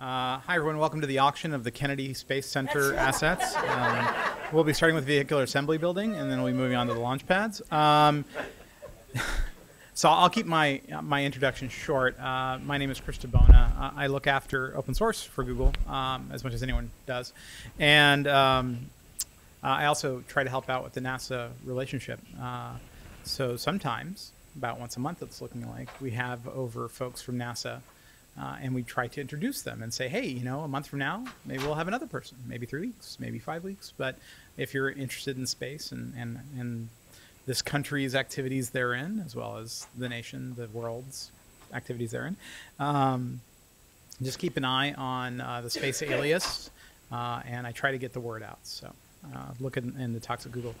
Hi, everyone. Welcome to the auction of the Kennedy Space Center assets. We'll be starting with vehicular assembly building, and then we'll be moving on to the launch pads. So I'll keep my introduction short. My name is Chris DeBona. I look after open source for Google, as much as anyone does. And I also try to help out with the NASA relationship. So sometimes, about once a month it's looking like, we have over folks from NASA. And we try to introduce them and say, hey, you know, a month from now, maybe we'll have another person, maybe 3 weeks, maybe 5 weeks. But if you're interested in space and this country's activities therein, as well as the nation, the world's activities therein, just keep an eye on the space alias. And I try to get the word out. So look in the talks at Google.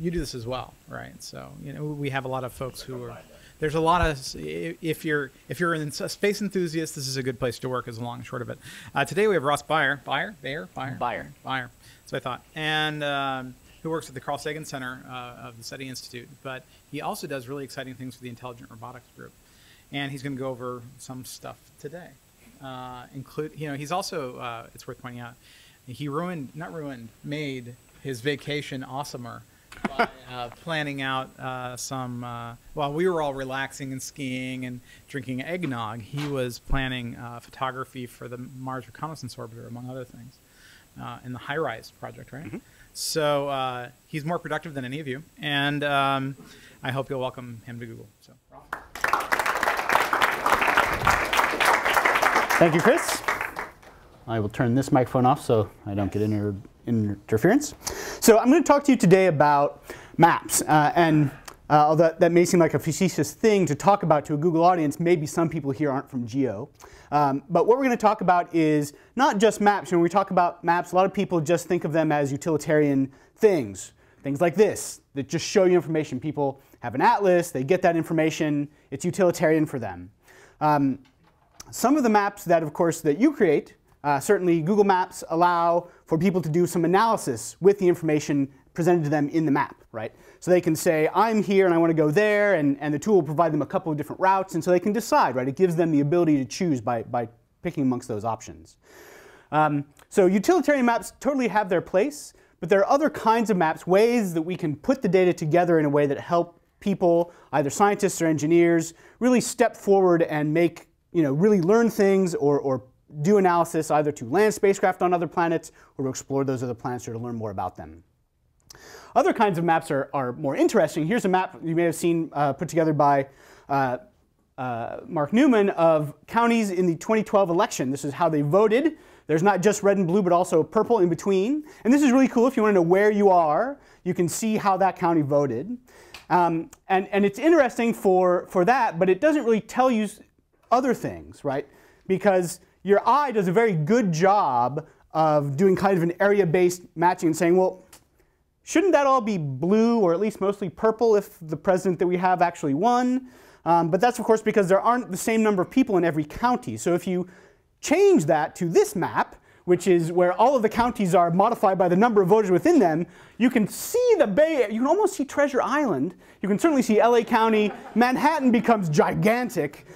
You do this as well, right? So, you know, we have a lot of folks who are... There's a lot of, if you're a space enthusiast, this is a good place to work, is the long and short of it. Today we have Ross Beyer. Beyer. That's what I thought. And who works at the Carl Sagan Center of the SETI Institute. But he also does really exciting things for the Intelligent Robotics Group. And he's going to go over some stuff today. You know, he's also, it's worth pointing out, he made his vacation awesomer. By planning out some, while we were all relaxing and skiing and drinking eggnog, he was planning photography for the Mars Reconnaissance Orbiter, among other things, in the Hi-Rise project, right? Mm-hmm. So he's more productive than any of you, and I hope you'll welcome him to Google. So. Thank you, Chris. I will turn this microphone off so I don't get interference. So I'm going to talk to you today about maps, and although that may seem like a facetious thing to talk about to a Google audience, maybe some people here aren't from Geo. But what we're going to talk about is not just maps. When we talk about maps, a lot of people just think of them as utilitarian things like this, that just show you information. People have an atlas, they get that information, it's utilitarian for them. Some of the maps that, of course, that you create, certainly Google Maps allow for people to do some analysis with the information presented to them in the map, right? So they can say, I'm here and I want to go there, and the tool will provide them a couple of different routes, and so they can decide, right? It gives them the ability to choose by picking amongst those options. So utilitarian maps totally have their place, but there are other kinds of maps, ways that we can put the data together in a way that help people, either scientists or engineers, really step forward and make, you know, really learn things or do analysis either to land spacecraft on other planets or to explore those other planets or to learn more about them. Other kinds of maps are more interesting. Here's a map you may have seen put together by Mark Newman of counties in the 2012 election. This is how they voted. There's not just red and blue, but also purple in between. And this is really cool. If you want to know where you are, you can see how that county voted. And it's interesting for that, but it doesn't really tell you other things, right? Because your eye does a very good job of doing kind of an area-based matching and saying, well, shouldn't that all be blue or at least mostly purple if the president that we have actually won? But that's, of course, because there aren't the same number of people in every county. So if you change that to this map, which is where all of the counties are modified by the number of voters within them, you can see the Bay, you can almost see Treasure Island. You can certainly see LA County. Manhattan becomes gigantic,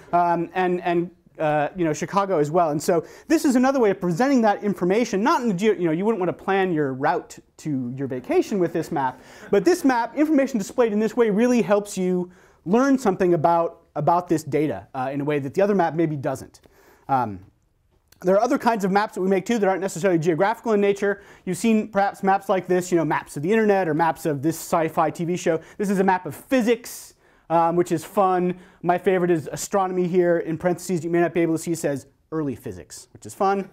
you know, Chicago as well. And so this is another way of presenting that information, not in the you know, you wouldn't want to plan your route to your vacation with this map, but this map, information displayed in this way really helps you learn something about this data in a way that the other map maybe doesn't. There are other kinds of maps that we make too that aren't necessarily geographical in nature. You've seen perhaps maps like this, you know, maps of the internet or maps of this sci-fi TV show. This is a map of physics, which is fun. My favorite is astronomy here. In parentheses, you may not be able to see, it says early physics, which is fun.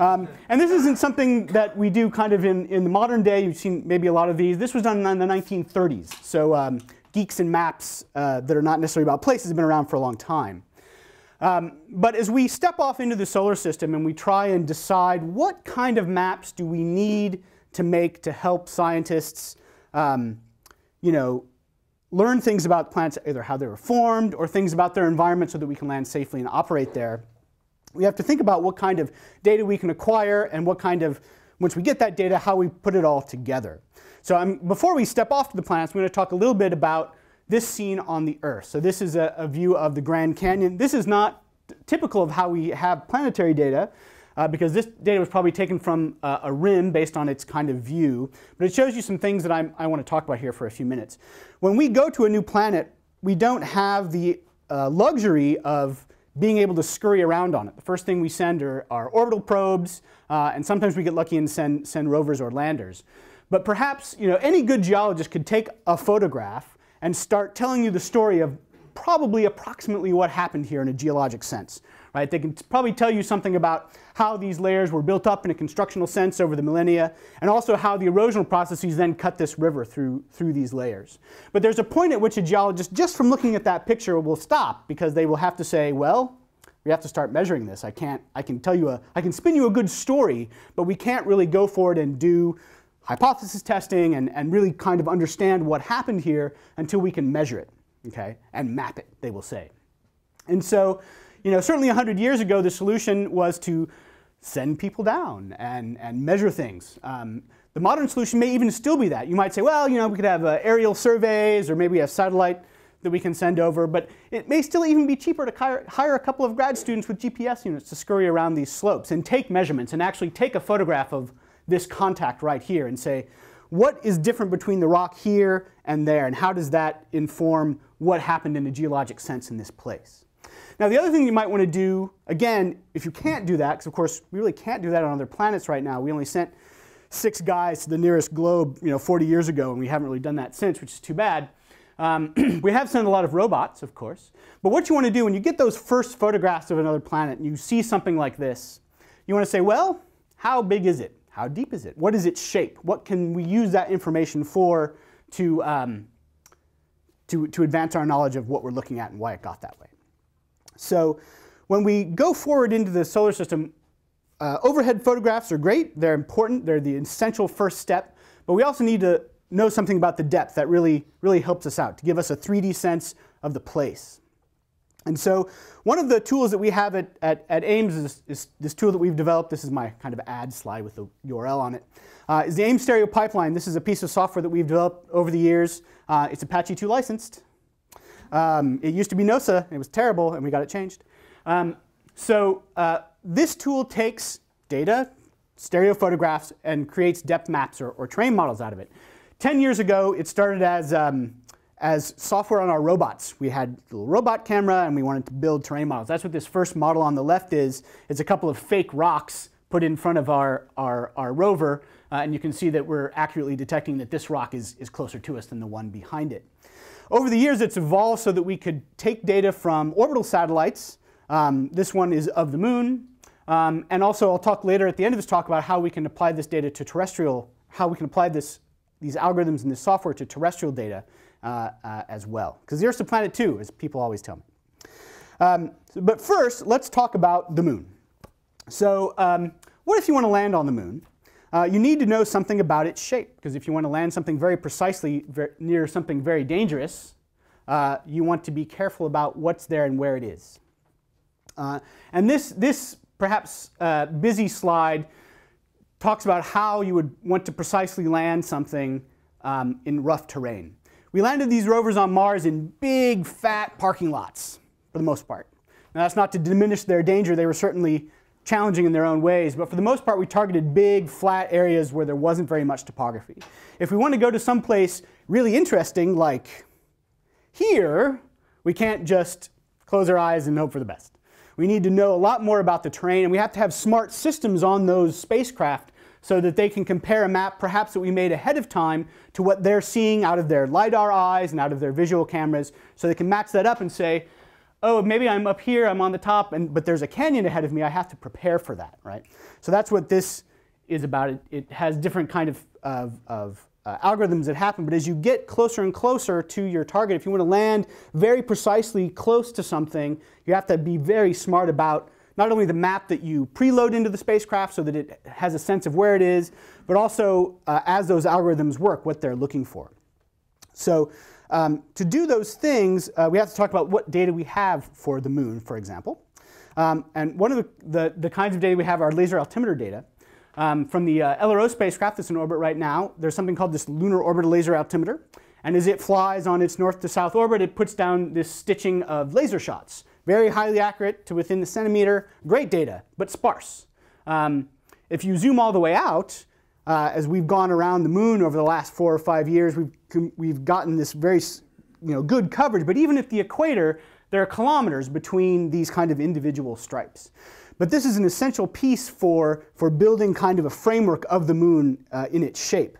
And this isn't something that we do kind of in the modern day. You've seen maybe a lot of these. This was done in the 1930s. So geeks and maps that are not necessarily about places have been around for a long time. But as we step off into the solar system and we try and decide what kind of maps do we need to make to help scientists, you know, learn things about planets, either how they were formed or things about their environment so that we can land safely and operate there. We have to think about what kind of data we can acquire and what kind of, once we get that data, how we put it all together. So before we step off to the planets, I'm going to talk a little bit about this scene on the Earth. So this is a view of the Grand Canyon. This is not typical of how we have planetary data. because this data was probably taken from a rim based on its kind of view. But it shows you some things that I want to talk about here for a few minutes. When we go to a new planet, we don't have the luxury of being able to scurry around on it. The first thing we send are orbital probes, and sometimes we get lucky and send rovers or landers. But perhaps, you know, any good geologist could take a photograph and start telling you the story of probably approximately what happened here in a geologic sense. Right? They can probably tell you something about how these layers were built up in a constructional sense over the millennia, and also how the erosional processes then cut this river through these layers. But there's a point at which a geologist, just from looking at that picture, will stop, because they will have to say, well, we have to start measuring this. I can spin you a good story, but we can't really go forward and do hypothesis testing and really kind of understand what happened here until we can measure it, okay, and map it, they will say. And so, you know, certainly 100 years ago, the solution was to send people down and measure things. The modern solution may even still be that. You might say, well, you know, we could have aerial surveys, or maybe a satellite that we can send over, but it may still even be cheaper to hire a couple of grad students with GPS units to scurry around these slopes and take measurements and actually take a photograph of this contact right here and say, what is different between the rock here and there, and how does that inform what happened in a geologic sense in this place? Now, the other thing you might want to do, again, if you can't do that, because of course we really can't do that on other planets right now. We only sent 6 guys to the nearest globe, you know, 40 years ago, and we haven't really done that since, which is too bad. We have sent a lot of robots, of course. But what you want to do when you get those first photographs of another planet and you see something like this, you want to say, well, how big is it? How deep is it? What is its shape? What can we use that information for to advance our knowledge of what we're looking at and why it got that way? So when we go forward into the solar system, overhead photographs are great. They're important. They're the essential first step. But we also need to know something about the depth that really helps us out, to give us a 3D sense of the place. And so one of the tools that we have at Ames is this tool that we've developed. This is my kind of ad slide with the URL on it. Is the Ames Stereo Pipeline. This is a piece of software that we've developed over the years. It's Apache 2 licensed. It used to be NOSA, and it was terrible, and we got it changed. This tool takes data, stereo photographs, and creates depth maps or terrain models out of it. 10 years ago, it started as software on our robots. We had a little robot camera, and we wanted to build terrain models. That's what this first model on the left is. It's a couple of fake rocks put in front of our rover, and you can see that we're accurately detecting that this rock is closer to us than the one behind it. Over the years, it's evolved so that we could take data from orbital satellites. This one is of the moon. And also, I'll talk later at the end of this talk about how we can apply this data to terrestrial, how we can apply these algorithms and this software to terrestrial data as well. Because the Earth's a planet too, as people always tell me. But first, let's talk about the moon. So what if you want to land on the moon? You need to know something about its shape, because if you want to land something very precisely near something very dangerous, you want to be careful about what's there and where it is. And this perhaps busy slide talks about how you would want to precisely land something in rough terrain. We landed these rovers on Mars in big, fat parking lots, for the most part. Now, that's not to diminish their danger. They were certainly challenging in their own ways, but for the most part we targeted big, flat areas where there wasn't very much topography. If we want to go to some place really interesting, like here, we can't just close our eyes and hope for the best. We need to know a lot more about the terrain, and we have to have smart systems on those spacecraft so that they can compare a map perhaps that we made ahead of time to what they're seeing out of their LiDAR eyes and out of their visual cameras, so they can match that up and say, oh, maybe I'm up here, I'm on the top, but there's a canyon ahead of me. I have to prepare for that, right? So that's what this is about. It has different kind of algorithms that happen, but as you get closer and closer to your target, if you want to land very precisely close to something, you have to be very smart about not only the map that you preload into the spacecraft so that it has a sense of where it is, but also as those algorithms work, what they're looking for. So to do those things, we have to talk about what data we have for the moon, for example. And one of the kinds of data we have are laser altimeter data. From the LRO spacecraft that's in orbit right now, there's something called this Lunar Orbiter Laser Altimeter. And as it flies on its north to south orbit, it puts down this stitching of laser shots. Very highly accurate, to within the centimeter. Great data, but sparse. If you zoom all the way out, as we've gone around the moon over the last 4 or 5 years, we've gotten this very good coverage. But even at the equator, there are kilometers between these kind of individual stripes. But this is an essential piece for building kind of a framework of the moon in its shape.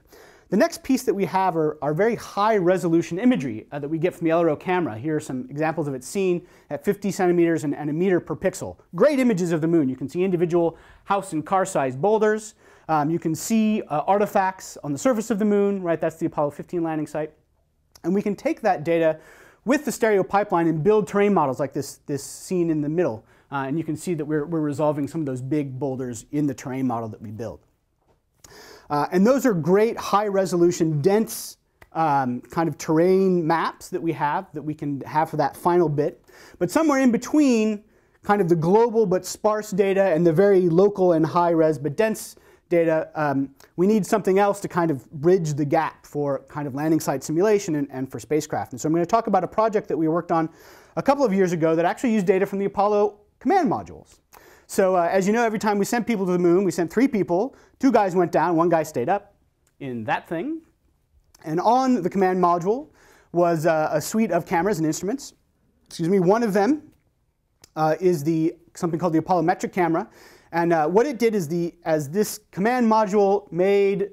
The next piece that we have are very high resolution imagery that we get from the LRO camera. Here are some examples of it seen at 50 centimeters and a meter per pixel. Great images of the moon. You can see individual house and car sized boulders. You can see artifacts on the surface of the moon, right? That's the Apollo 15 landing site. And we can take that data with the stereo pipeline and build terrain models like this scene in the middle. And you can see that we're resolving some of those big boulders in the terrain model that we build. And those are great, high-resolution, dense kind of terrain maps that we can have for that final bit. But somewhere in between kind of the global but sparse data and the very local and high-res but dense data, we need something else to kind of bridge the gap for kind of landing site simulation and for spacecraft. And so I'm going to talk about a project that we worked on a couple of years ago that actually used data from the Apollo command modules. So as you know, every time we sent people to the moon, we sent 3 people. 2 guys went down, 1 guy stayed up in that thing. And on the command module was a suite of cameras and instruments. Excuse me. One of them is something called the Apollo metric camera. And what it did is as this command module made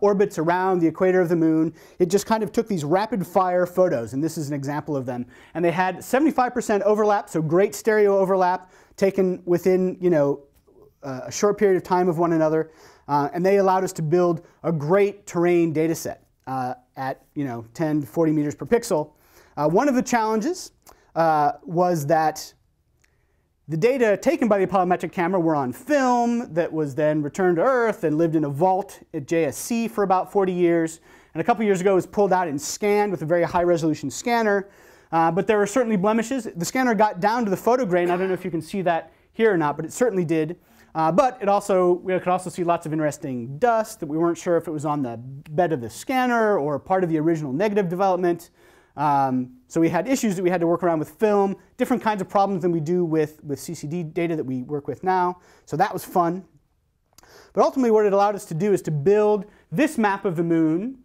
orbits around the equator of the moon, it just kind of took these rapid-fire photos, and this is an example of them. And they had 75% overlap, so great stereo overlap, taken within a short period of time of one another, and they allowed us to build a great terrain data set at 10 to 40 meters per pixel. One of the challenges was that the data taken by the Apollo metric camera were on film that was then returned to Earth and lived in a vault at JSC for about 40 years. And a couple years ago it was pulled out and scanned with a very high resolution scanner. But there were certainly blemishes. The scanner got down to the photo grain. I don't know if you can see that here or not, but it certainly did. But we could also see lots of interesting dust that we weren't sure if it was on the bed of the scanner or part of the original negative development. So we had issues that we had to work around with film, different kinds of problems than we do with CCD data that we work with now. So that was fun. But ultimately what it allowed us to do is to build this map of the moon,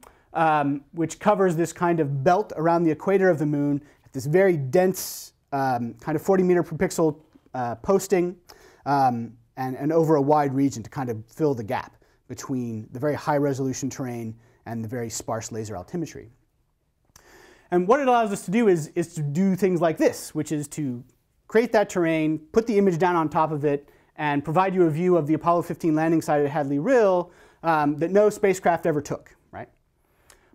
which covers this kind of belt around the equator of the moon, at this very dense kind of 40 meter per pixel posting and over a wide region to kind of fill the gap between the very high resolution terrain and the very sparse laser altimetry. And what it allows us to do is to do things like this, which is to create that terrain, put the image down on top of it, and provide you a view of the Apollo 15 landing site at Hadley Rill that no spacecraft ever took, right?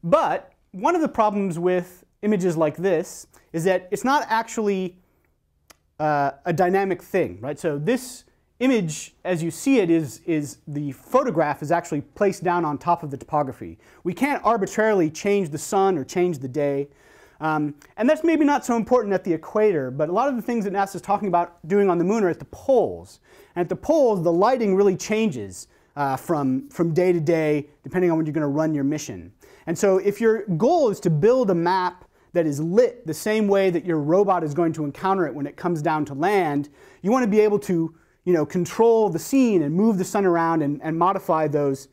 But one of the problems with images like this is that it's not actually a dynamic thing, right? So this image, as you see it, the photograph is actually placed down on top of the topography. We can't arbitrarily change the sun or change the day. And that's maybe not so important at the equator, but a lot of the things that NASA's talking about doing on the moon are at the poles. And at the poles, the lighting really changes from day to day, depending on when you're going to run your mission. And so if your goal is to build a map that is lit the same way that your robot is going to encounter it when it comes down to land, you want to be able to control the scene and move the sun around and modify those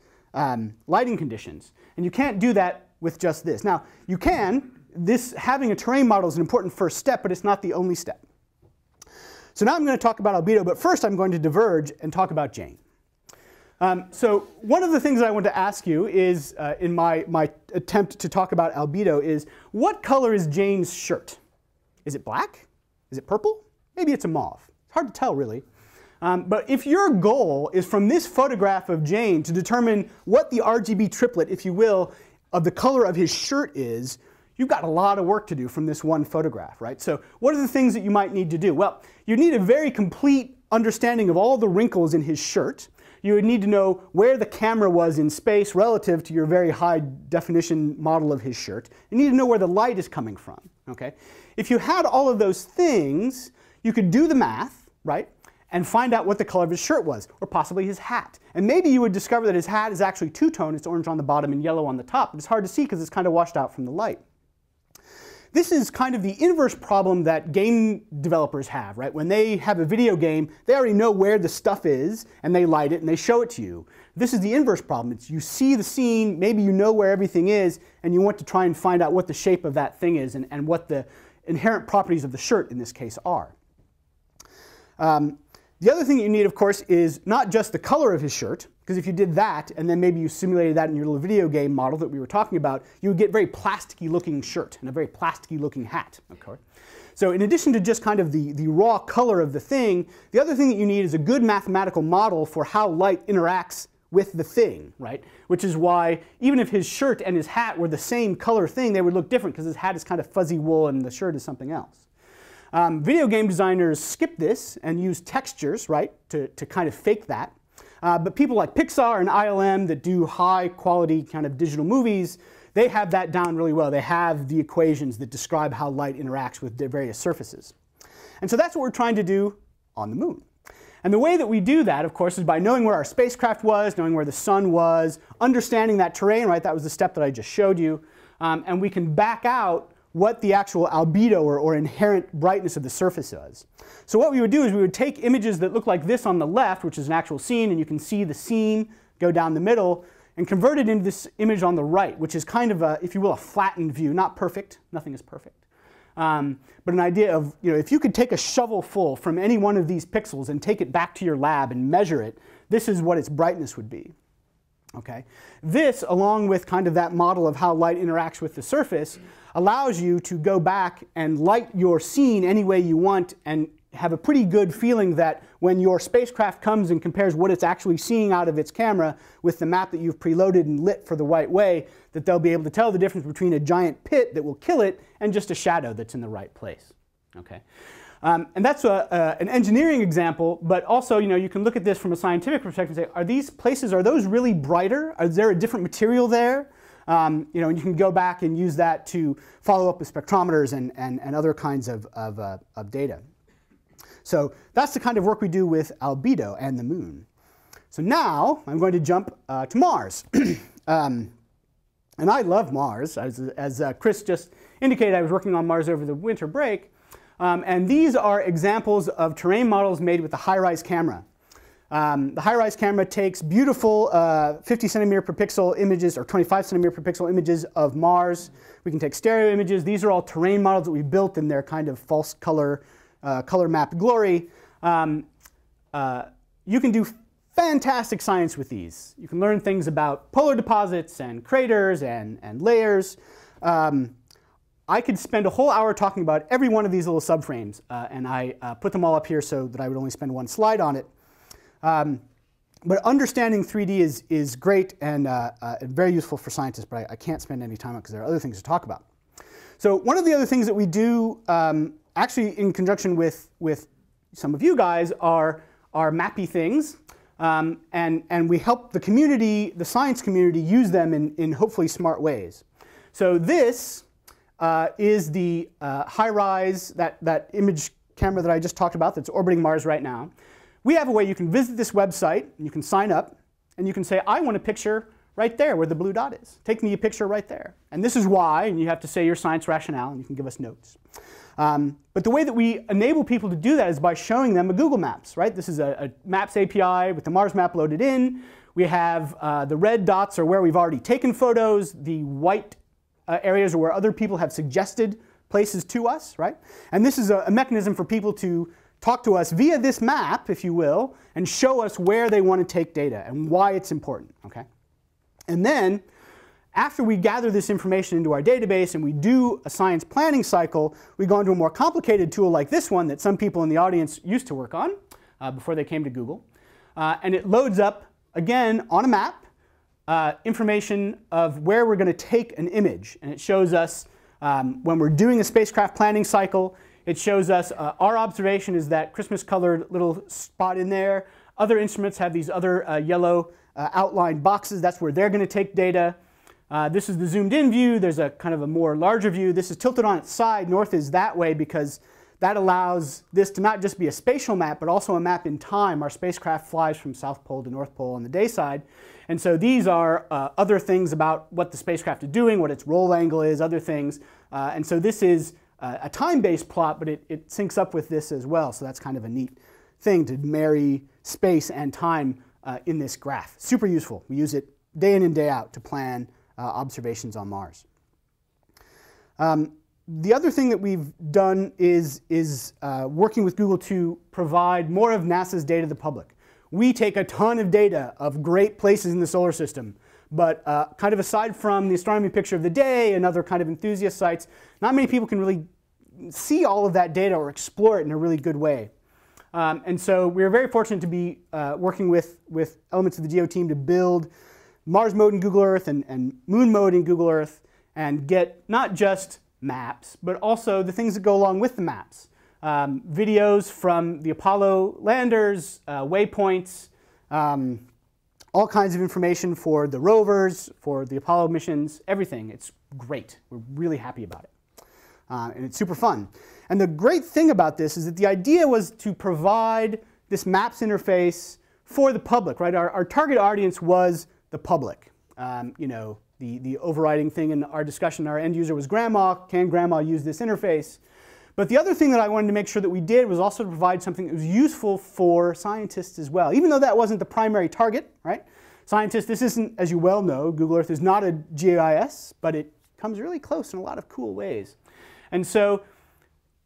lighting conditions. And you can't do that with just this. Now, you can. Having a terrain model is an important first step, but it's not the only step. So now I'm going to talk about albedo, but first I'm going to diverge and talk about Jane. So one of the things that I want to ask you is, in my attempt to talk about albedo, is what color is Jane's shirt? Is it black? Is it purple? Maybe it's a mauve. It's hard to tell, really. But if your goal is from this photograph of Jane to determine what the RGB triplet, if you will, of the color of his shirt is, you've got a lot of work to do from this one photograph, right? So what are the things that you might need to do? Well, you need a very complete understanding of all the wrinkles in his shirt. You would need to know where the camera was in space relative to your very high definition model of his shirt. You need to know where the light is coming from, okay? If you had all of those things, you could do the math, right? And find out what the color of his shirt was, or possibly his hat. And maybe you would discover that his hat is actually two-tone. It's orange on the bottom and yellow on the top. But it's hard to see because it's kind of washed out from the light. This is kind of the inverse problem that game developers have, right? When they have a video game, they already know where the stuff is, and they light it, and they show it to you. This is the inverse problem. It's you see the scene, maybe you know where everything is, and you want to try and find out what the shape of that thing is, and what the inherent properties of the shirt, in this case, are. The other thing that you need, of course, is not just the color of his shirt, because if you did that, and then maybe you simulated that in your little video game model that we were talking about, you would get very plasticky-looking shirt and a very plasticky-looking hat, of course. So in addition to just kind of the raw color of the thing, the other thing that you need is a good mathematical model for how light interacts with the thing, right? Which is why even if his shirt and his hat were the same color thing, they would look different, because his hat is kind of fuzzy wool and the shirt is something else. Video game designers skip this and use textures, right, to kind of fake that. But people like Pixar and ILM that do high-quality kind of digital movies, they have that down really well. They have the equations that describe how light interacts with various surfaces. And so that's what we're trying to do on the moon. And the way that we do that, of course, is by knowing where our spacecraft was, knowing where the sun was, understanding that terrain, right? That was the step that I just showed you. And we can back out what the actual albedo or inherent brightness of the surface is. So what we would do is we would take images that look like this on the left, which is an actual scene, and you can see the seam go down the middle, and convert it into this image on the right, which is kind of a, if you will, a flattened view. Not perfect, nothing is perfect. But an idea of, you know, if you could take a shovel full from any one of these pixels and take it back to your lab and measure it, this is what its brightness would be. Okay. This, along with kind of that model of how light interacts with the surface, allows you to go back and light your scene any way you want and have a pretty good feeling that when your spacecraft comes and compares what it's actually seeing out of its camera with the map that you've preloaded and lit for the right way, that they'll be able to tell the difference between a giant pit that will kill it and just a shadow that's in the right place. Okay. And that's an engineering example, but also, you know, you can look at this from a scientific perspective and say, are these places, are those really brighter? Is there a different material there? You know, and you can go back and use that to follow up with spectrometers and other kinds of data. So that's the kind of work we do with albedo and the moon. So now I'm going to jump to Mars. And I love Mars. As Chris just indicated, I was working on Mars over the winter break. And these are examples of terrain models made with the Hi-Rise camera. The Hi-Rise camera takes beautiful 50 centimeter per pixel images, or 25 centimeter per pixel images of Mars. We can take stereo images. These are all terrain models that we built in their kind of false color, color map glory. You can do fantastic science with these. You can learn things about polar deposits and craters and layers. I could spend a whole hour talking about every one of these little subframes, and I put them all up here so that I would only spend one slide on it. But understanding 3D is great and very useful for scientists, but I can't spend any time on it because there are other things to talk about. So one of the other things that we do, actually in conjunction with some of you guys, are mappy things. And we help the community, the science community, use them in hopefully smart ways. So this is the Hi-Rise, that image camera that I just talked about that's orbiting Mars right now. We have a way you can visit this website, and you can sign up, and you can say, I want a picture right there where the blue dot is. Take me a picture right there. And this is why, and you have to say your science rationale, and you can give us notes. But the way that we enable people to do that is by showing them a Google Maps, right? This is a Maps API with the Mars map loaded in. We have the red dots are where we've already taken photos, the white areas where other people have suggested places to us, right? And this is a mechanism for people to talk to us via this map, if you will, and show us where they want to take data and why it's important, okay? And then, after we gather this information into our database and we do a science planning cycle, we go into a more complicated tool like this one that some people in the audience used to work on before they came to Google. And it loads up, again, on a map, information of where we're going to take an image, and it shows us when we're doing a spacecraft planning cycle. It shows us our observation is that Christmas-colored little spot in there. Other instruments have these other yellow outlined boxes. That's where they're going to take data. This is the zoomed-in view. There's a kind of a more larger view. This is tilted on its side. North is that way because That allows this to not just be a spatial map, but also a map in time. Our spacecraft flies from South Pole to North Pole on the day side. And so these are other things about what the spacecraft is doing, what its roll angle is, other things. And so this is a time-based plot, but it syncs up with this as well. So that's kind of a neat thing to marry space and time in this graph. Super useful. We use it day in and day out to plan observations on Mars. The other thing that we've done is working with Google to provide more of NASA's data to the public. We take a ton of data of great places in the solar system, but kind of aside from the astronomy picture of the day and other kind of enthusiast sites, not many people can really see all of that data or explore it in a really good way. And so we're very fortunate to be working with elements of the GEO team to build Mars mode in Google Earth and Moon mode in Google Earth and get not just maps, but also the things that go along with the maps. Videos from the Apollo landers, waypoints, all kinds of information for the rovers, for the Apollo missions, everything. It's great. We're really happy about it. And it's super fun. And the great thing about this is that the idea was to provide this maps interface for the public, right? Our target audience was the public. You know, the overriding thing in our discussion, our end user was grandma. Can grandma use this interface? But the other thing that I wanted to make sure that we did was also to provide something that was useful for scientists as well, even though that wasn't the primary target, right? Scientists, this isn't, as you well know, Google Earth is not a GIS, but it comes really close in a lot of cool ways. And so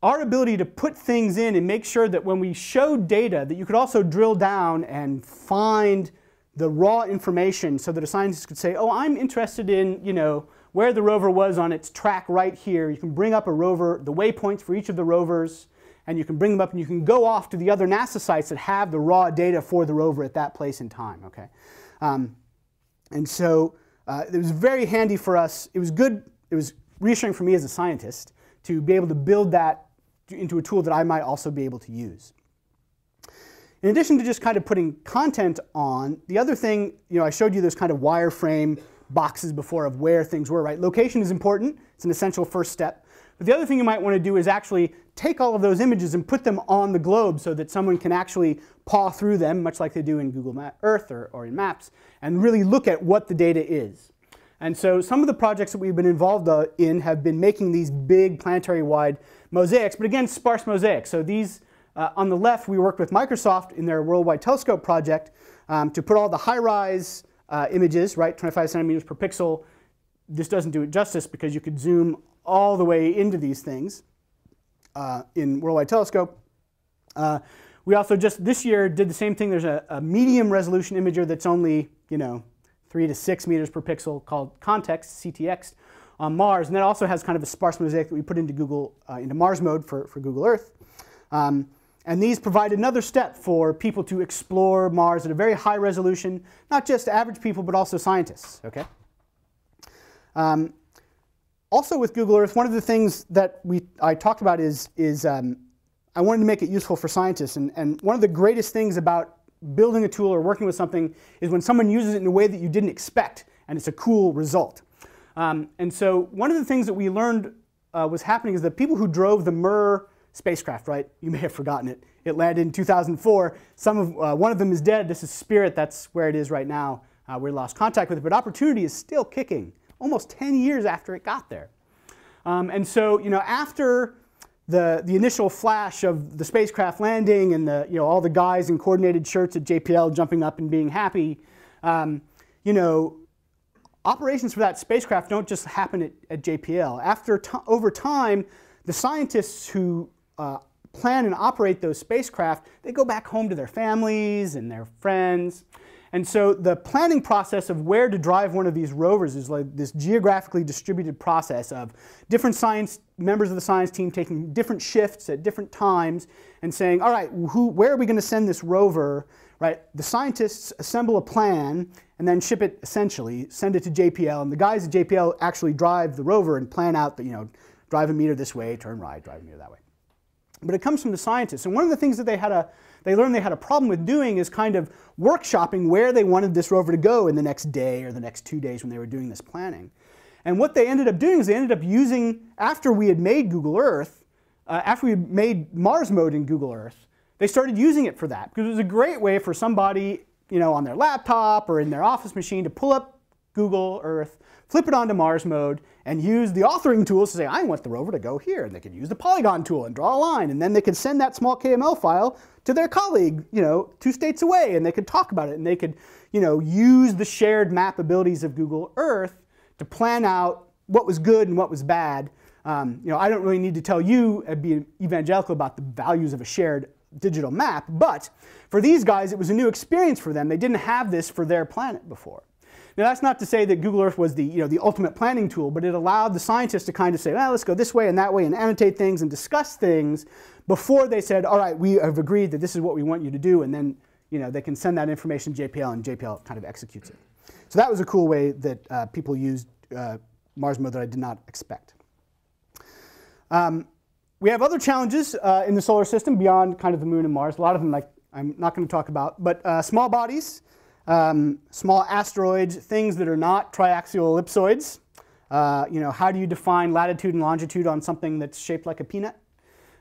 our ability to put things in and make sure that when we show data, that you could also drill down and find the raw information so that a scientist could say, oh, I'm interested in, you know, where the rover was on its track right here. You can bring up a rover, the waypoints for each of the rovers, and you can bring them up and you can go off to the other NASA sites that have the raw data for the rover at that place in time, okay? And so it was very handy for us. It was good, it was reassuring for me as a scientist to be able to build that into a tool that I might also be able to use. In addition to just kind of putting content on, the other thing, you know, I showed you those kind of wireframe boxes before of where things were, right? Location is important. It's an essential first step. But the other thing you might want to do is actually take all of those images and put them on the globe so that someone can actually paw through them, much like they do in Google Earth or in Maps, and really look at what the data is. And so some of the projects that we've been involved in have been making these big planetary-wide mosaics, but again, sparse mosaics. So these on the left, we worked with Microsoft in their Worldwide Telescope project to put all the high-rise images, right, 25 centimeters per pixel. This doesn't do it justice because you could zoom all the way into these things in Worldwide Telescope. We also just this year did the same thing. There's a medium resolution imager that's only, you know, 3 to 6 meters per pixel called Context, CTX, on Mars. And that also has kind of a sparse mosaic that we put into Google, into Mars mode for Google Earth. And these provide another step for people to explore Mars at a very high resolution, not just average people, but also scientists, okay? Also with Google Earth, one of the things that I talked about is I wanted to make it useful for scientists. And one of the greatest things about building a tool or working with something is when someone uses it in a way that you didn't expect, and it's a cool result. And so one of the things that we learned was happening is that people who drove the MER spacecraft, right? You may have forgotten it. It landed in 2004. One of them is dead. This is Spirit. That's where it is right now. We lost contact with it, but Opportunity is still kicking almost 10 years after it got there. And so, you know, after the initial flash of the spacecraft landing and the, you know, all the guys in coordinated shirts at JPL jumping up and being happy, you know, operations for that spacecraft don't just happen at JPL. Over time, the scientists who plan and operate those spacecraft, they go back home to their families and their friends. And so the planning process of where to drive one of these rovers is like this geographically distributed process of different members of the science team taking different shifts at different times and saying, all right, where are we going to send this rover, right? The scientists assemble a plan and then ship it, essentially, send it to JPL. And the guys at JPL actually drive the rover and plan out the, you know, drive a meter this way, turn right, drive a meter that way. But it comes from the scientists. And one of the things that they learned they had a problem with doing is kind of workshopping where they wanted this rover to go in the next day or the next 2 days when they were doing this planning. And what they ended up doing is they ended up using, after we had made Google Earth, after we made Mars mode in Google Earth, they started using it for that, because it was a great way for somebody, you know, on their laptop or in their office machine to pull up Google Earth, flip it onto Mars mode, and use the authoring tools to say, I want the rover to go here. And they could use the polygon tool and draw a line, and then they could send that small KML file to their colleague, you know, 2 states away, and they could talk about it, and they could, you know, use the shared map abilities of Google Earth to plan out what was good and what was bad. You know, I don't really need to tell you, be evangelical about the values of a shared digital map, but for these guys, it was a new experience for them. They didn't have this for their planet before. Now, that's not to say that Google Earth was the, you know, the ultimate planning tool, but it allowed the scientists to kind of say, well, let's go this way and that way and annotate things and discuss things before they said, all right, we have agreed that this is what we want you to do, and then, you know, they can send that information to JPL, and JPL kind of executes it. So that was a cool way that people used Mars mode that I did not expect. We have other challenges in the solar system beyond kind of the moon and Mars. A lot of them I'm not going to talk about, but small bodies, small asteroids, things that are not triaxial ellipsoids. You know, how do you define latitude and longitude on something that's shaped like a peanut?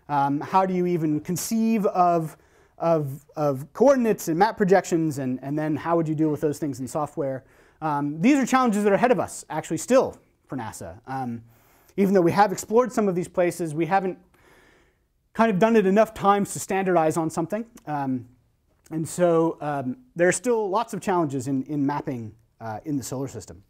How do you even conceive of coordinates and map projections, and then how would you deal with those things in software? These are challenges that are ahead of us, actually, still for NASA. Even though we have explored some of these places, we haven't kind of done it enough times to standardize on something. And so there are still lots of challenges in mapping in the solar system.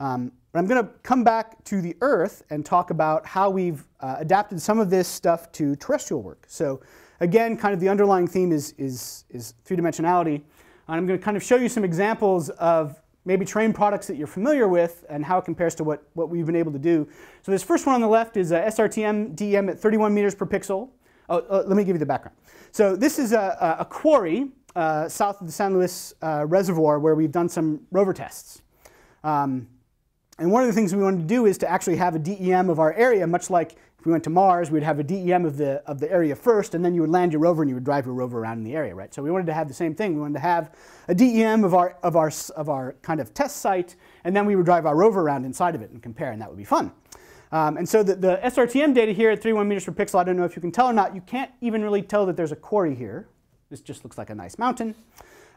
But I'm going to come back to the Earth and talk about how we've adapted some of this stuff to terrestrial work. So again, kind of the underlying theme is three-dimensionality. And I'm going to kind of show you some examples of maybe train products that you're familiar with and how it compares to what we've been able to do. So this first one on the left is SRTM DM at 31 meters per pixel. Oh, let me give you the background. So this is a quarry south of the San Luis Reservoir where we've done some rover tests. And one of the things we wanted to do is to actually have a DEM of our area, much like if we went to Mars, we'd have a DEM of the area first, and then you would land your rover and you would drive your rover around in the area, right? So we wanted to have the same thing. We wanted to have a DEM of our kind of test site, and then we would drive our rover around inside of it and compare, and that would be fun. And so the SRTM data here at 31 meters per pixel, I don't know if you can tell or not, you can't even really tell that there's a quarry here. This just looks like a nice mountain.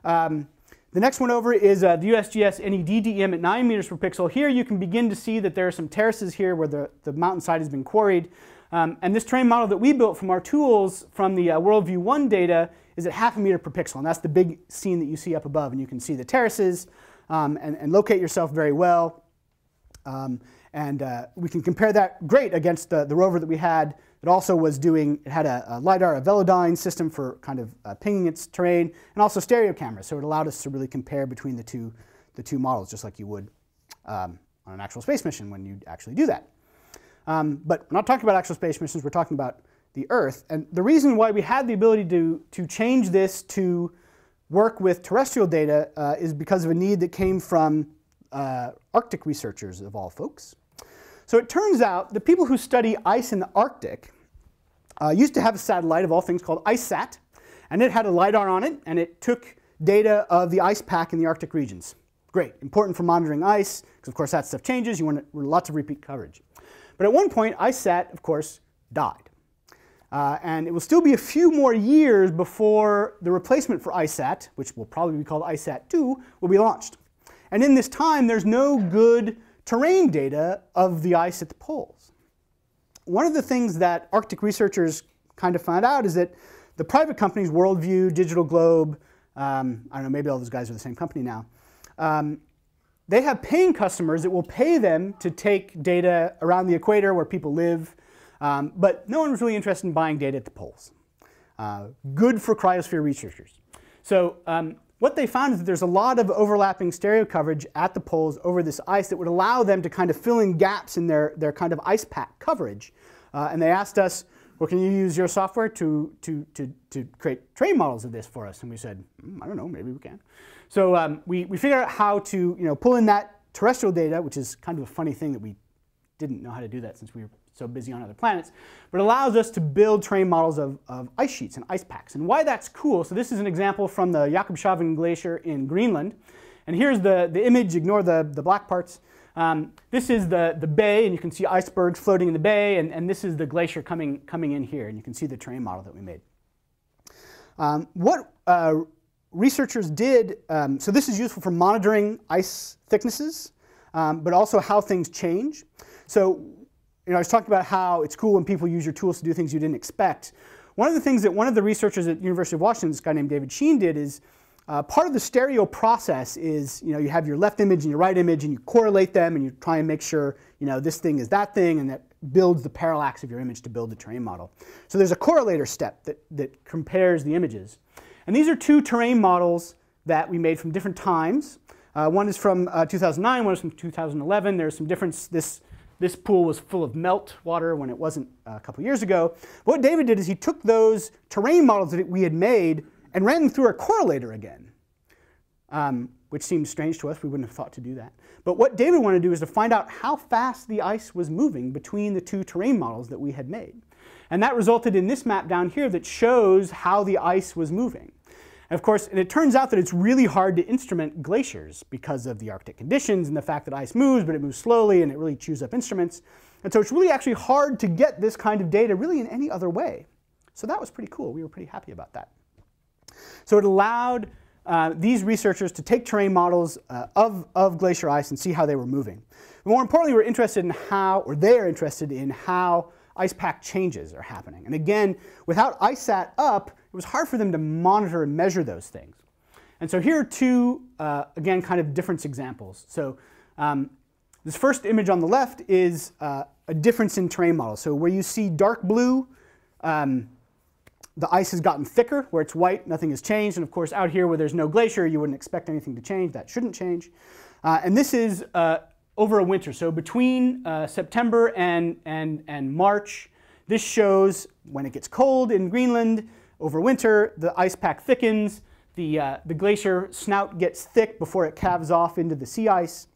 The next one over is the USGS NED DEM at 9 meters per pixel. Here you can begin to see that there are some terraces here where the mountainside has been quarried. And this terrain model that we built from our tools from the Worldview 1 data is at 0.5 meter per pixel, and that's the big scene that you see up above, and you can see the terraces and locate yourself very well. And we can compare that great against the rover that we had. It also was doing, it had a LiDAR, a Velodyne system for kind of pinging its terrain, and also stereo cameras. So it allowed us to really compare between the two models, just like you would on an actual space mission when you actually do that. But we're not talking about actual space missions, we're talking about the Earth. And the reason why we had the ability to change this to work with terrestrial data is because of a need that came from Arctic researchers, of all folks. So it turns out the people who study ice in the Arctic used to have a satellite of all things called ICESat, and it had a LiDAR on it, and it took data of the ice pack in the Arctic regions. Great, important for monitoring ice, because of course that stuff changes, you want lots of repeat coverage. But at one point, ICESat, of course, died. And it will still be a few more years before the replacement for ICESat, which will probably be called ICESat-2, will be launched. And in this time, there's no good terrain data of the ice at the poles. One of the things that Arctic researchers kind of found out is that the private companies, Worldview, Digital Globe, I don't know, maybe all those guys are the same company now, they have paying customers that will pay them to take data around the equator where people live, but no one was really interested in buying data at the poles. Good for cryosphere researchers. So what they found is that there's a lot of overlapping stereo coverage at the poles over this ice that would allow them to kind of fill in gaps in their kind of ice pack coverage. And they asked us, well, can you use your software to create train models of this for us? And we said, I don't know, maybe we can. So we figured out how to, you know, pull in that terrestrial data, which is kind of a funny thing that we didn't know how to do that since we were so busy on other planets, but it allows us to build train models of ice sheets and ice packs. And why that's cool, so this is an example from the Jakobshavn Glacier in Greenland. And here's the image, ignore the black parts. This is the bay, and you can see icebergs floating in the bay, and this is the glacier coming in here, and you can see the terrain model that we made. What researchers did, so this is useful for monitoring ice thicknesses, but also how things change. So, you know, I was talking about how it's cool when people use your tools to do things you didn't expect. One of the things that one of the researchers at the University of Washington, this guy named David Sheen, did is part of the stereo process is, you know, you have your left image and your right image, and you correlate them, and you try and make sure, you know, this thing is that thing, and that builds the parallax of your image to build the terrain model. So there's a correlator step that compares the images. And these are two terrain models that we made from different times. One is from 2009, one is from 2011. There's some difference. This pool was full of melt water when it wasn't a couple years ago. What David did is he took those terrain models that we had made and ran them through a correlator again, which seemed strange to us. We wouldn't have thought to do that. But what David wanted to do is to find out how fast the ice was moving between the two terrain models that we had made. And that resulted in this map down here that shows how the ice was moving. And of course, and it turns out that it's really hard to instrument glaciers because of the Arctic conditions and the fact that ice moves, but it moves slowly and it really chews up instruments. And so it's really actually hard to get this kind of data really in any other way. So that was pretty cool. We were pretty happy about that. So it allowed these researchers to take terrain models of glacier ice and see how they were moving. But more importantly, we're interested in how, or they're interested in how ice pack changes are happening. And again, without ICESat up, it was hard for them to monitor and measure those things. And so here are two, again, kind of different examples. So this first image on the left is a difference in terrain model. So where you see dark blue, the ice has gotten thicker. Where it's white, nothing has changed. And of course, out here where there's no glacier, you wouldn't expect anything to change. That shouldn't change. And this is over a winter. So between September and March, this shows when it gets cold in Greenland. Over winter, the ice pack thickens. The glacier snout gets thick before it calves off into the sea ice.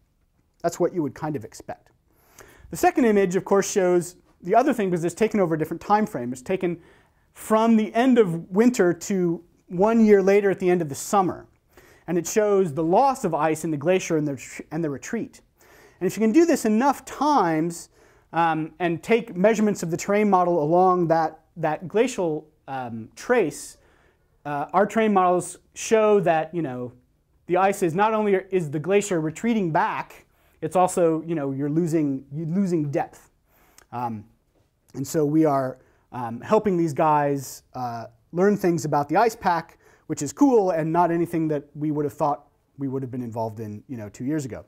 That's what you would kind of expect. The second image, of course, shows the other thing because it's taken over a different time frame. It's taken from the end of winter to 1 year later at the end of the summer. And it shows the loss of ice in the glacier and the retreat. And if you can do this enough times and take measurements of the terrain model along that glacial trace, our terrain models show that, you know, the ice is not only is the glacier retreating back, it's also, you know, you're losing depth. And so we are helping these guys learn things about the ice pack, which is cool and not anything that we would have thought we would have been involved in, you know, 2 years ago.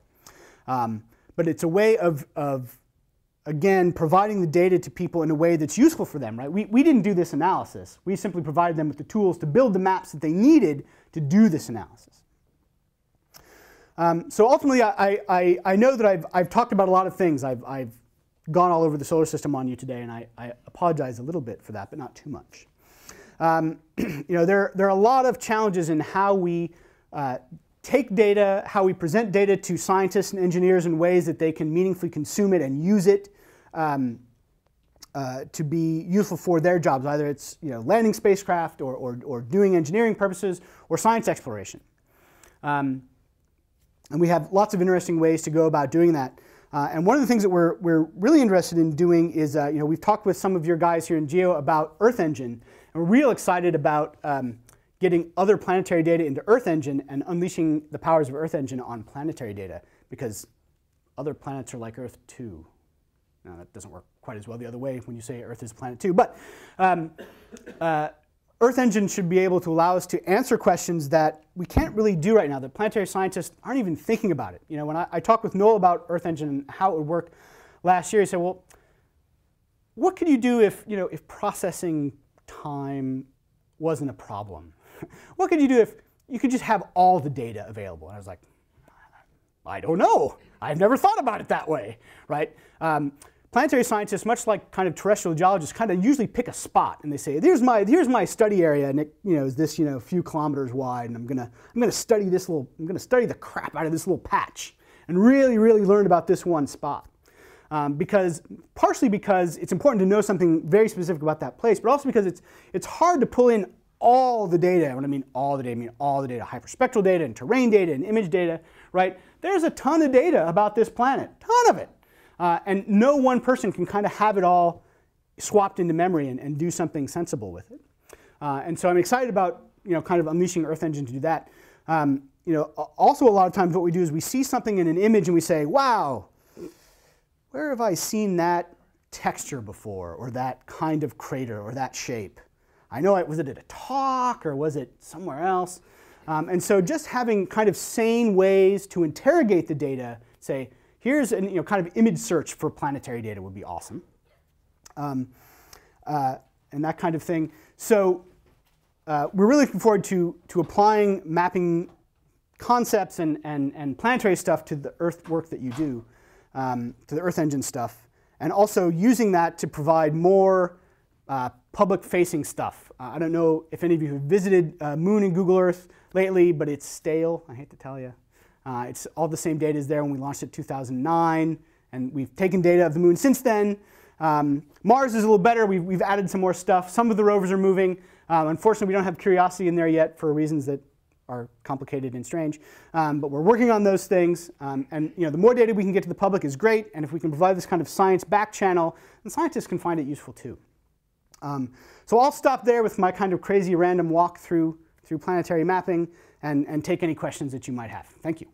But it's a way of, again, providing the data to people in a way that's useful for them, right? We didn't do this analysis. We simply provided them with the tools to build the maps that they needed to do this analysis. So ultimately, I know that I've talked about a lot of things. I've gone all over the solar system on you today, and I apologize a little bit for that, but not too much. You know, there are a lot of challenges in how we take data, how we present data to scientists and engineers in ways that they can meaningfully consume it and use it to be useful for their jobs. Either it's, you know, landing spacecraft or doing engineering purposes or science exploration. And we have lots of interesting ways to go about doing that. And one of the things that we're really interested in doing is, you know, we've talked with some of your guys here in GEO about Earth Engine, and we're real excited about getting other planetary data into Earth Engine and unleashing the powers of Earth Engine on planetary data, because other planets are like Earth too. Now that doesn't work quite as well the other way when you say Earth is a planet too, but Earth Engine should be able to allow us to answer questions that we can't really do right now, that planetary scientists aren't even thinking about it. You know, when I talked with Noel about Earth Engine and how it would work last year, he said, well, what could you do if, you know, if processing time wasn't a problem? What could you do if you could just have all the data available? And I was like, I don't know. I've never thought about it that way, right? Planetary scientists, much like kind of terrestrial geologists, kind of usually pick a spot and they say, here's my study area, and it, you know, is this, you know, few kilometers wide, and I'm gonna study this little, I'm gonna study the crap out of this little patch and really learn about this one spot. Because partially because it's important to know something very specific about that place, but also because it's hard to pull in all the data. When I mean all the data, I mean all the data, hyperspectral data and terrain data and image data, right? There's a ton of data about this planet, ton of it. And no one person can kind of have it all swapped into memory and do something sensible with it. And so I'm excited about, you know, kind of unleashing Earth Engine to do that. You know, also a lot of times what we do is we see something in an image and we say, wow, where have I seen that texture before, or that kind of crater, or that shape? I know, was it at a talk, or was it somewhere else? And so just having kind of sane ways to interrogate the data, say, here's an, you know, kind of image search for planetary data would be awesome. And that kind of thing. So we're really looking forward to applying mapping concepts and planetary stuff to the Earth work that you do, to the Earth Engine stuff, and also using that to provide more public-facing stuff. I don't know if any of you have visited Moon and Google Earth lately, but it's stale, I hate to tell you. It's all the same data is there when we launched it in 2009, and we've taken data of the Moon since then. Mars is a little better. We've added some more stuff. Some of the rovers are moving. Unfortunately, we don't have Curiosity in there yet for reasons that are complicated and strange. But we're working on those things. And you know, the more data we can get to the public is great. And if we can provide this kind of science back channel, then scientists can find it useful too. So I'll stop there with my kind of crazy random walk through planetary mapping and take any questions that you might have. Thank you.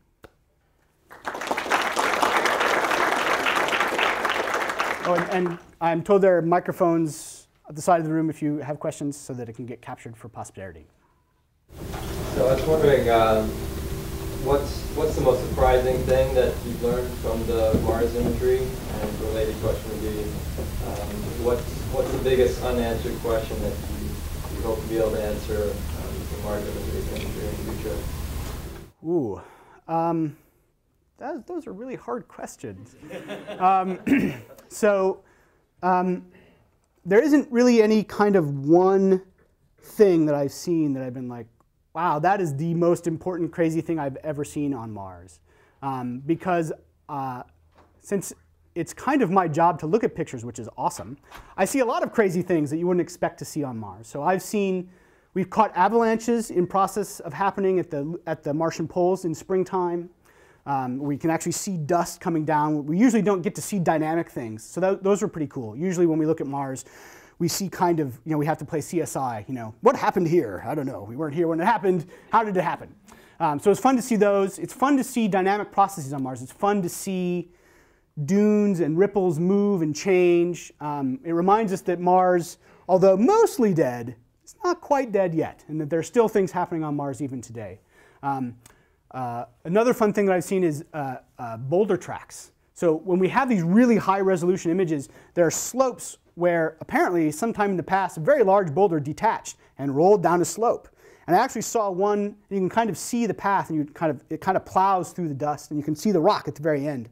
Oh, and I'm told there are microphones at the side of the room if you have questions so that it can get captured for posterity. So I was wondering, what's the most surprising thing that you've learned from the Mars imagery? And related question would be, what's the biggest unanswered question that you hope to be able to answer from Mars imagery in the future? Ooh, those are really hard questions. There isn't really any kind of one thing that I've seen that I've been like, wow, that is the most important crazy thing I've ever seen on Mars. Because since it's kind of my job to look at pictures, which is awesome, I see a lot of crazy things that you wouldn't expect to see on Mars. So we've caught avalanches in process of happening at the Martian poles in springtime. We can actually see dust coming down. We usually don't get to see dynamic things, so those are pretty cool. Usually when we look at Mars, we see kind of, you know, we have to play CSI, you know, what happened here? I don't know, we weren't here when it happened, how did it happen? So it's fun to see those. It's fun to see dynamic processes on Mars. It's fun to see dunes and ripples move and change. It reminds us that Mars, although mostly dead, it's not quite dead yet, and that there are still things happening on Mars even today. Another fun thing that I've seen is boulder tracks. So when we have these really high resolution images, there are slopes where apparently sometime in the past a very large boulder detached and rolled down a slope. And I actually saw one, you can kind of see the path and it kind of plows through the dust and you can see the rock at the very end.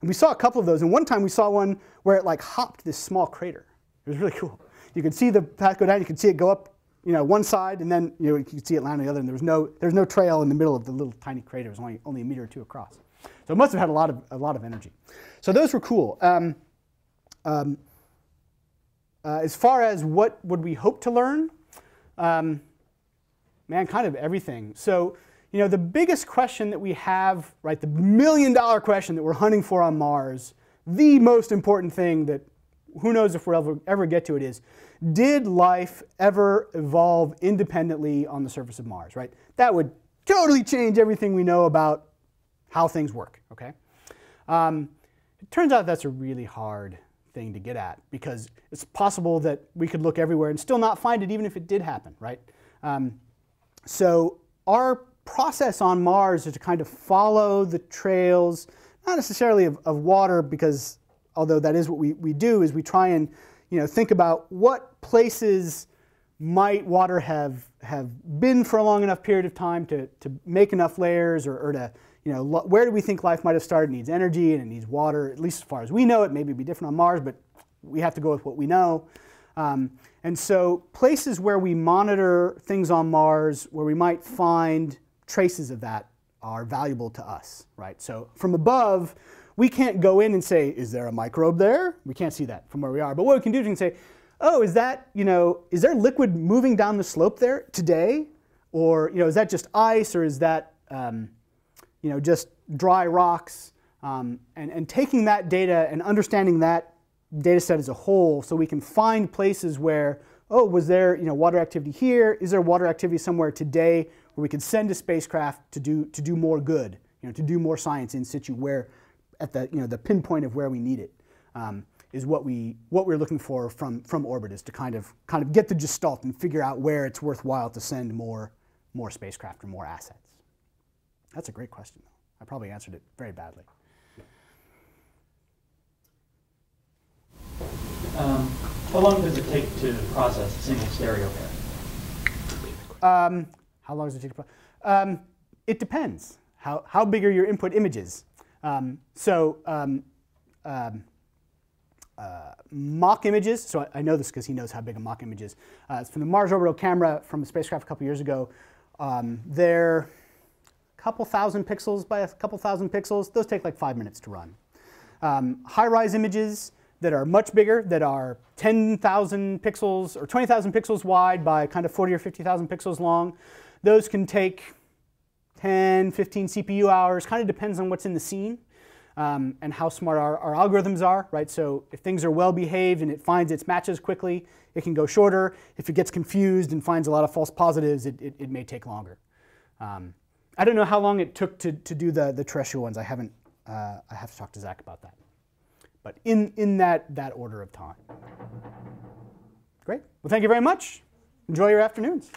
And we saw a couple of those, and one time we saw one where it like hopped this small crater. It was really cool. You could see the path go down, you could see it go up, you know, one side, and then you know, you could see it land on the other, and there was no trail in the middle of the little tiny crater. It was only a meter or two across. So it must have had a lot of energy. So those were cool. As far as what would we hope to learn, man, kind of everything. So you know, the biggest question that we have, right, the million-dollar question that we're hunting for on Mars, the most important thing that who knows if we'll ever get to it is, did life ever evolve independently on the surface of Mars, right? That would totally change everything we know about how things work, okay? It turns out that's a really hard thing to get at because it's possible that we could look everywhere and still not find it even if it did happen, right? So our process on Mars is to kind of follow the trails, not necessarily of water because although that is what we do, is we try and, you know, think about what places might water have been for a long enough period of time to make enough layers, or to, you know, where do we think life might have started? It needs energy and it needs water, at least as far as we know it. Maybe it'd be different on Mars, but we have to go with what we know. And so places where we monitor things on Mars, where we might find traces of that, are valuable to us, right? So from above, we can't go in and say, is there a microbe there? We can't see that from where we are. But what we can do is we can say, oh, is that, you know, is there liquid moving down the slope there today? Or, you know, is that just ice? Or is that, just dry rocks, and taking that data and understanding that data set as a whole, so we can find places where, oh, was there water activity here? Is there water activity somewhere today where we can send a spacecraft to do more good, to do more science in situ, where at the the pinpoint of where we need it, is what we're looking for from orbit, is to kind of get the gestalt and figure out where it's worthwhile to send more spacecraft or more assets. That's a great question, though. I probably answered it very badly. How long does it take to process a single stereo pair? How long does it take to process? It depends. How big are your input images? Mach images, so I know this because he knows how big a Mach image is. It's from the Mars Orbital Camera from a spacecraft a couple years ago. They're a couple thousand pixels by a couple thousand pixels. Those take like 5 minutes to run. Hi-Rise images that are much bigger, that are 10,000 pixels or 20,000 pixels wide by kind of 40 or 50,000 pixels long, those can take 10, 15 CPU hours. Kind of depends on what's in the scene, and how smart our algorithms are, right? So if things are well behaved and it finds its matches quickly, it can go shorter. If it gets confused and finds a lot of false positives, it may take longer. I don't know how long it took to do the terrestrial ones. I haven't, I have to talk to Zach about that. But in that order of time. Great. Well, thank you very much. Enjoy your afternoons.